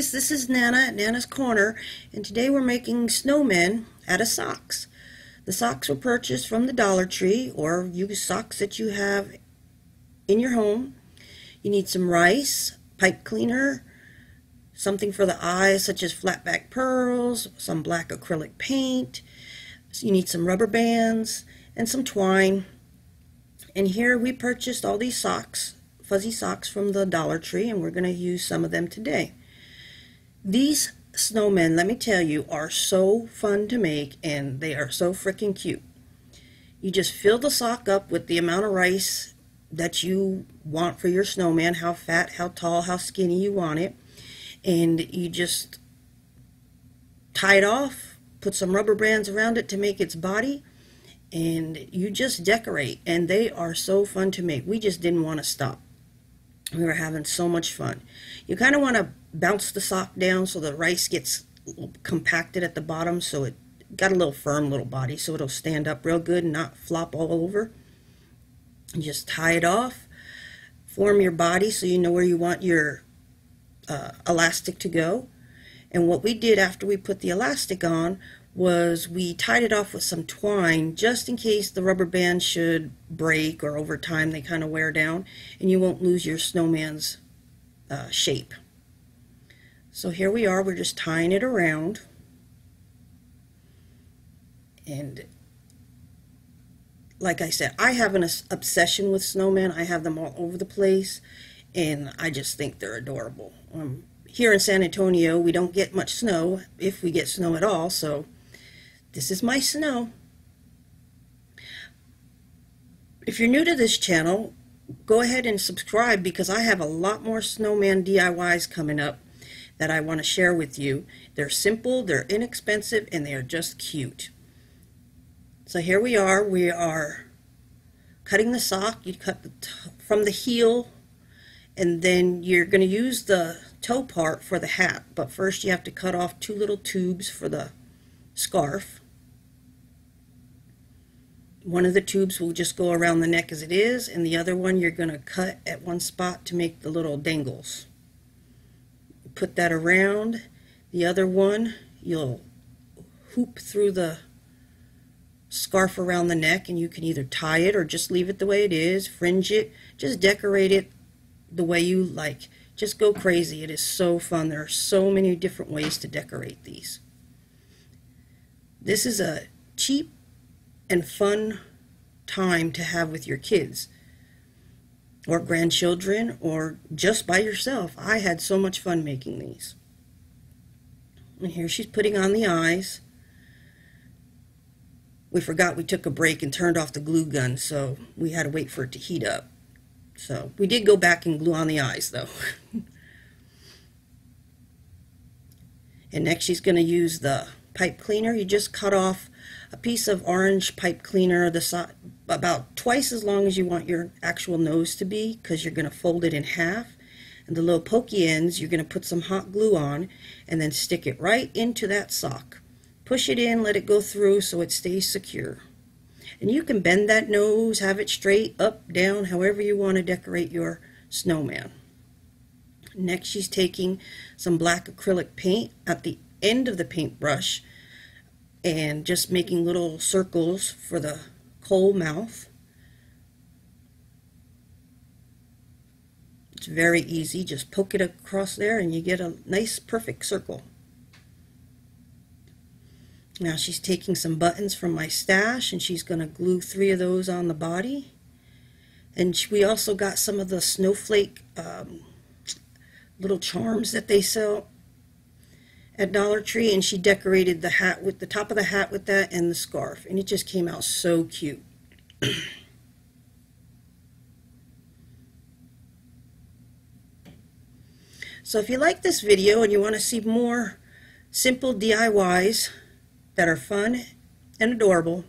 guys, this is Nana at Nana's Corner, and today we're making snowmen out of socks. The socks were purchased from the Dollar Tree, or use socks that you have in your home. You need some rice, pipe cleaner, something for the eyes such as flatback pearls, some black acrylic paint. You need some rubber bands and some twine. And here we purchased all these socks, fuzzy socks, from the Dollar Tree, and we're going to use some of them today. These snowmen, let me tell you, are so fun to make, and they are so freaking cute. You just fill the sock up with the amount of rice that you want for your snowman, how fat, how tall, how skinny you want it, and you just tie it off, put some rubber bands around it to make its body, and you just decorate, and they are so fun to make. We just didn't want to stop. We were having so much fun. You kind of want to bounce the sock down so the rice gets compacted at the bottom, so it got a little firm little body, so it'll stand up real good and not flop all over. And just tie it off, form your body so you know where you want your elastic to go. And what we did after we put the elastic on was we tied it off with some twine, just in case the rubber band should break, or over time they kind of wear down and you won't lose your snowman's shape. So here we are, we're just tying it around, and like I said, I have an obsession with snowmen. I have them all over the place, and I just think they're adorable. Here in San Antonio we don't get much snow, if we get snow at all, so this is my snow. If you're new to this channel, go ahead and subscribe, because I have a lot more snowman DIYs coming up that I want to share with you. They're simple, they're inexpensive, and they are just cute. So here we are cutting the sock. You cut from the heel, and then you're going to use the toe part for the hat, but first you have to cut off two little tubes for the scarf. One of the tubes will just go around the neck as it is, and the other one you're going to cut at one spot to make the little dangles. Put that around. The other one you'll hoop through the scarf around the neck, and you can either tie it or just leave it the way it is, fringe it, just decorate it the way you like. Just go crazy. It is so fun. There are so many different ways to decorate these. This is a cheap and fun time to have with your kids or grandchildren, or just by yourself. I had so much fun making these. And here she's putting on the eyes. We forgot we took a break and turned off the glue gun, so we had to wait for it to heat up. So we did go back and glue on the eyes though. And next she's going to use the pipe cleaner. You just cut off a piece of orange pipe cleaner, the side, about twice as long as you want your actual nose to be, because you're going to fold it in half, and the little pokey ends you're going to put some hot glue on, and then stick it right into that sock. Push it in, let it go through so it stays secure. And you can bend that nose, have it straight, up, down, however you want to decorate your snowman. Next, she's taking some black acrylic paint at the end of the paintbrush and just making little circles for the coal mouth. It's very easy. Just poke it across there and you get a nice, perfect circle. Now she's taking some buttons from my stash, and she's going to glue three of those on the body. And we also got some of the snowflake little charms that they sell at Dollar Tree, and she decorated the hat with the top of the hat with that, and the scarf, and it just came out so cute. So if you like this video and you want to see more simple DIYs that are fun and adorable,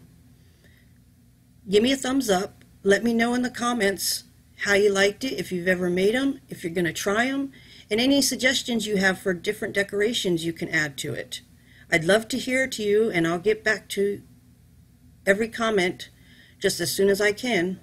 give me a thumbs up. Let me know in the comments how you liked it, if you've ever made them, if you're going to try them, and any suggestions you have for different decorations you can add to it. I'd love to hear it to you, and I'll get back to every comment just as soon as I can.